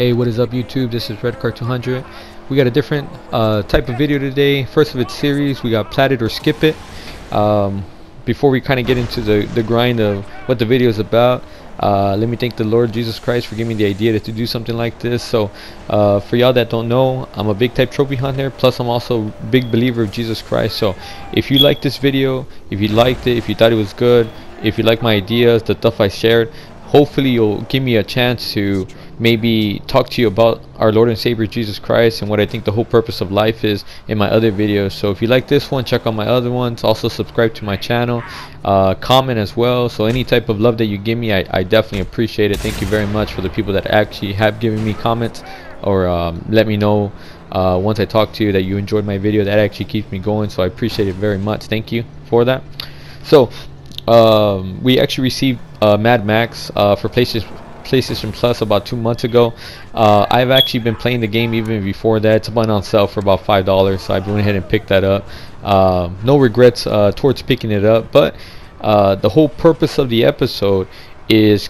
Hey, what is up YouTube? This is Redcar200. We got a different type of video today, first of its series. We got Plat It or Skip It. Before we kind of get into the grind of what the video is about, let me thank the Lord Jesus Christ for giving me the idea to do something like this. So for y'all that don't know, I'm a big type trophy hunter, plus I'm also a big believer of Jesus Christ. So if you like this video, if you liked it, if you thought it was good, if you like my ideas, the stuff I shared, hopefully you'll give me a chance to maybe talk to you about our Lord and Savior Jesus Christ and what I think the whole purpose of life is in my other videos. So if you like this one, check out my other ones. Also subscribe to my channel, comment as well. So any type of love that you give me, I definitely appreciate it. Thank you very much for the people that actually have given me comments or let me know once I talk to you that you enjoyed my video. That actually keeps me going, so I appreciate it very much. Thank you for that. So we actually received Mad Max for PlayStation Plus about 2 months ago. I've actually been playing the game even before that. It's been on sale for about $5, so I went ahead and picked that up. No regrets towards picking it up, but the whole purpose of the episode is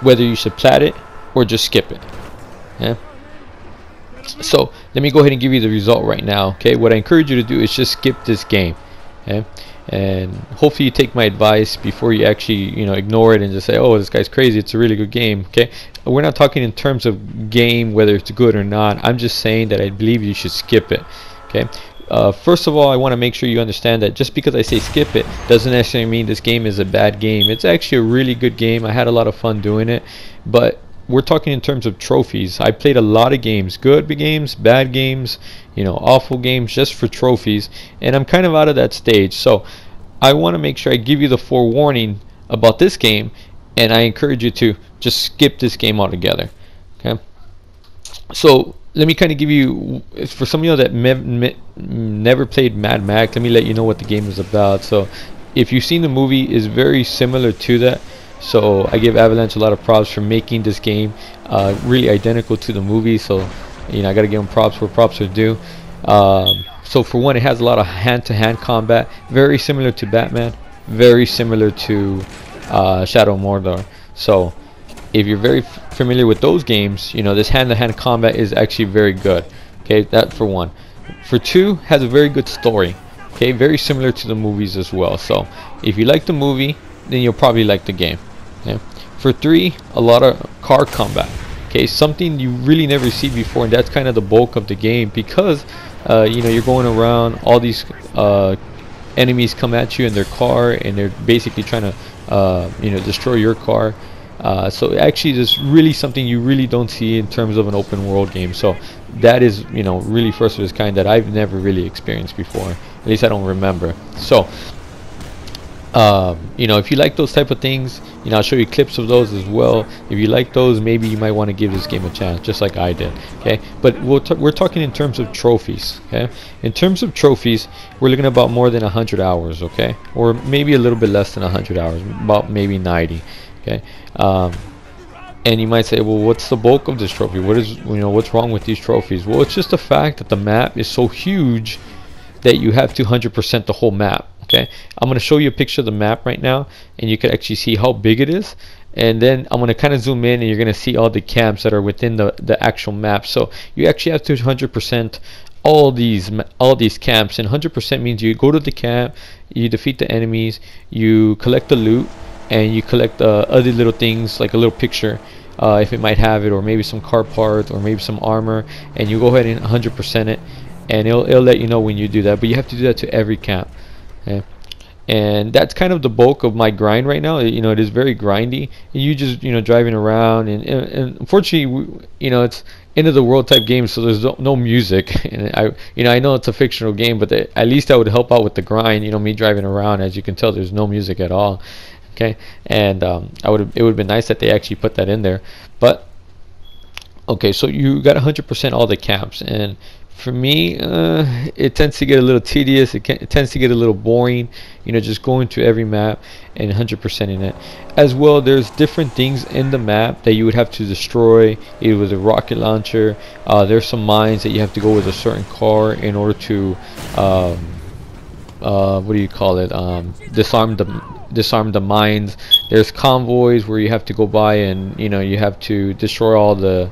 whether you should plat it or just skip it. Yeah. So let me go ahead and give you the result right now. Okay, what I encourage you to do is just skip this game. Okay? And hopefully you take my advice before you actually, you know, ignore it and just say, oh, this guy's crazy, it's a really good game. Okay, we're not talking in terms of game whether it's good or not. I'm just saying that I believe you should skip it. Okay, first of all, I want to make sure you understand that just because I say skip it doesn't necessarily mean this game is a bad game. It's actually a really good game. I had a lot of fun doing it, but we're talking in terms of trophies. I played a lot of games, good games, bad games, you know, awful games, just for trophies, and I'm kind of out of that stage. So I want to make sure I give you the forewarning about this game, and I encourage you to just skip this game altogether. Okay, so let me kind of give you, for some of you that never played Mad Max, let me let you know what the game is about. So if you've seen the movie, is very similar to that. So I give Avalanche a lot of props for making this game really identical to the movie. So, you know, I gotta give them props where props are due. So for one, it has a lot of hand-to-hand combat, very similar to Batman, very similar to Shadow Mordor. So if you're very familiar with those games, you know this hand-to-hand combat is actually very good. Okay, that for one. For two, has a very good story. Okay, very similar to the movies as well. So if you like the movie, then you'll probably like the game. Yeah. For three, a lot of car combat. Okay, something you really never see before, and that's kind of the bulk of the game, because you know, you're going around, all these enemies come at you in their car, and they're basically trying to you know, destroy your car. So actually, there's really something you really don't see in terms of an open world game. So that is, you know, really first of its kind that I've never really experienced before. At least I don't remember. So. You know, if you like those type of things, you know, I'll show you clips of those as well. If you like those, maybe you might want to give this game a chance, just like I did. Okay, but we're talking in terms of trophies. Okay, in terms of trophies, we're looking at about more than 100 hours. Okay, or maybe a little bit less than 100 hours, about maybe 90. Okay, and you might say, well, what's the bulk of this trophy? What is, you know, what's wrong with these trophies? Well, it's just the fact that the map is so huge that you have to 100% the whole map. Okay, I'm going to show you a picture of the map right now, and you can actually see how big it is, and then I'm going to kind of zoom in, and you're going to see all the camps that are within the actual map. So you actually have to 100% all these camps, and 100% means you go to the camp, you defeat the enemies, you collect the loot, and you collect other little things, like a little picture, if it might have it, or maybe some car parts, or maybe some armor, and you go ahead and 100% it, and it'll let you know when you do that. But you have to do that to every camp. Okay. And that's kind of the bulk of my grind right now. You know, it is very grindy. You just, you know, driving around, and unfortunately, you know, it's end of the world type game, so there's no music. And I know it's a fictional game, but at least that would help out with the grind. You know, me driving around, as you can tell, there's no music at all. Okay, and it would have been nice that they actually put that in there. But okay, so you got 100% all the camps, and for me, it tends to get a little tedious. It tends to get a little boring, you know, just going to every map and 100% in it. As well, there's different things in the map that you would have to destroy. It was a rocket launcher. There's some mines that you have to go with a certain car in order to what do you call it, disarm the mines. There's convoys where you have to go by, and you know, you have to destroy all the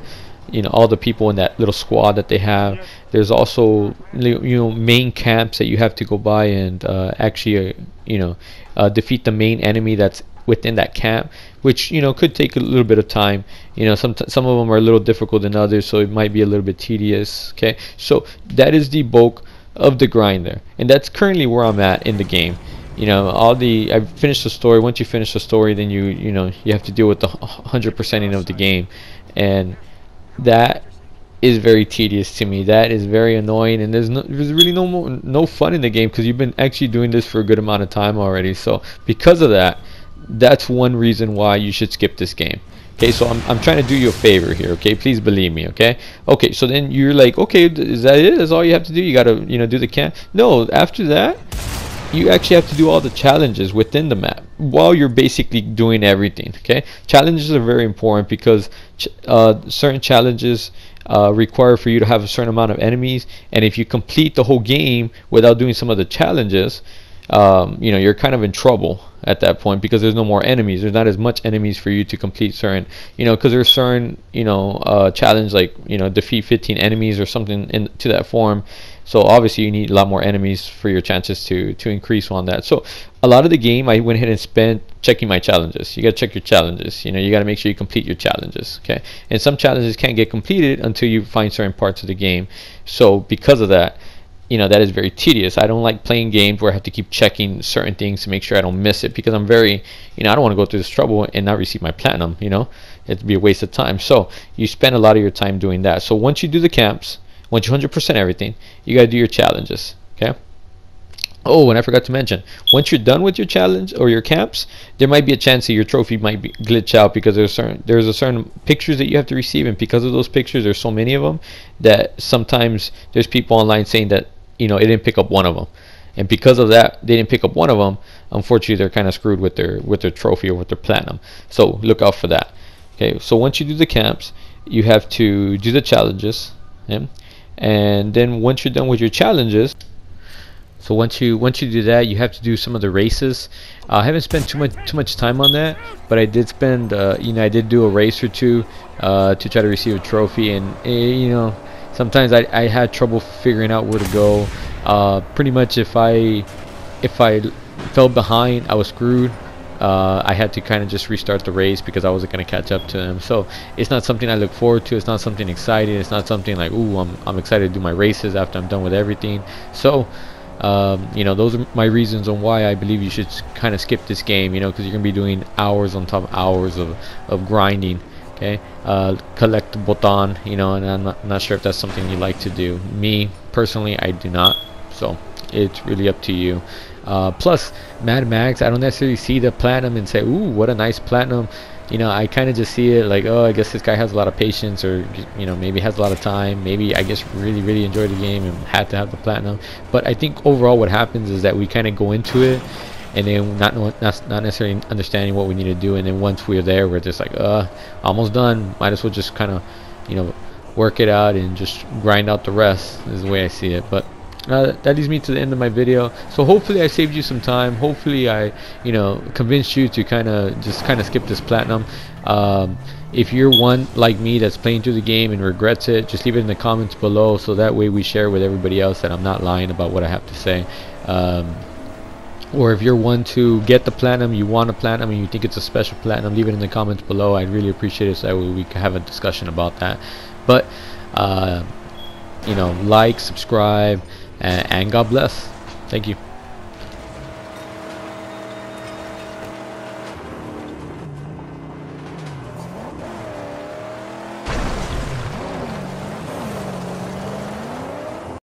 you know, all the people in that little squad that they have. There's also, you know, main camps that you have to go by and actually you know, defeat the main enemy that's within that camp, which, you know, could take a little bit of time. You know, some of them are a little difficult than others, so it might be a little bit tedious. Okay, so that is the bulk of the grind there, and that's currently where I'm at in the game. You know, all the, I've finished the story. Once you finish the story, then you know, you have to deal with the 100%ing of the game, and that is very tedious to me. That is very annoying, and there's really no fun in the game, because you've been actually doing this for a good amount of time already. So because of that, that's one reason why you should skip this game. Okay, so I'm trying to do you a favor here, okay? Please believe me, okay? Okay, so then you're like, okay, is that it? That's all you have to do? You gotta, you know, do the camp? No, after that, you actually have to do all the challenges within the map while you're basically doing everything, okay? Challenges are very important, because certain challenges require for you to have a certain amount of enemies, and if you complete the whole game without doing some of the challenges, you know, you're kind of in trouble at that point, because there's no more enemies. There's not as much enemies for you to complete certain, you know, because there's certain, you know, challenge, like, you know, defeat 15 enemies or something in to that form. So obviously you need a lot more enemies for your chances to increase on that. So a lot of the game I went ahead and spent checking my challenges. You got to check your challenges. You know, you got to make sure you complete your challenges, okay? And some challenges can't get completed until you find certain parts of the game. So because of that, you know, that is very tedious. I don't like playing games where I have to keep checking certain things to make sure I don't miss it, because I'm very, you know, I don't want to go through this trouble and not receive my platinum. You know, it'd be a waste of time. So you spend a lot of your time doing that. So once you do the camps, once you 100% everything, you got to do your challenges, okay? Oh, and I forgot to mention, once you're done with your challenge or your camps, there might be a chance that your trophy might be glitch out, because there's a certain pictures that you have to receive, and because of those pictures, there's so many of them that sometimes there's people online saying that, you know, it didn't pick up one of them, and because of that, they didn't pick up one of them. Unfortunately, they're kind of screwed with their trophy or with their platinum. So look out for that. Okay, so once you do the camps, you have to do the challenges, yeah? And then once you're done with your challenges, so once you do that, you have to do some of the races. I haven't spent too much time on that, but I did spend, you know, I did do a race or two to try to receive a trophy, and you know, sometimes I had trouble figuring out where to go. Pretty much if I fell behind, I was screwed. I had to kind of just restart the race, because I wasn't going to catch up to them. So it's not something I look forward to. It's not something exciting. It's not something like, ooh, I'm excited to do my races after I'm done with everything. So you know, those are my reasons on why I believe you should kind of skip this game, you know, because you're going to be doing hours on top of hours of grinding. Okay, collect botan, you know, and I'm not sure if that's something you like to do. Me personally, I do not, so it's really up to you. Plus, Mad Max, I don't necessarily see the platinum and say, ooh, what a nice platinum. You know, I kind of just see it like, oh, I guess this guy has a lot of patience, or, you know, maybe has a lot of time. Maybe I guess really, really enjoyed the game and had to have the platinum. But I think overall what happens is that we kind of go into it, and then not necessarily understanding what we need to do, and then once we're there, we're just like, almost done, might as well just kind of, you know, work it out and just grind out the rest, is the way I see it. But that leads me to the end of my video. So hopefully I saved you some time. Hopefully I, you know, convinced you to kind of skip this platinum. If you're one like me that's playing through the game and regrets it, just leave it in the comments below, so that way we share with everybody else that I'm not lying about what I have to say. Or if you're one to get the platinum, you want a platinum and you think it's a special platinum, leave it in the comments below. I'd really appreciate it, so that way we can have a discussion about that. But you know, like, subscribe, and God bless. Thank you.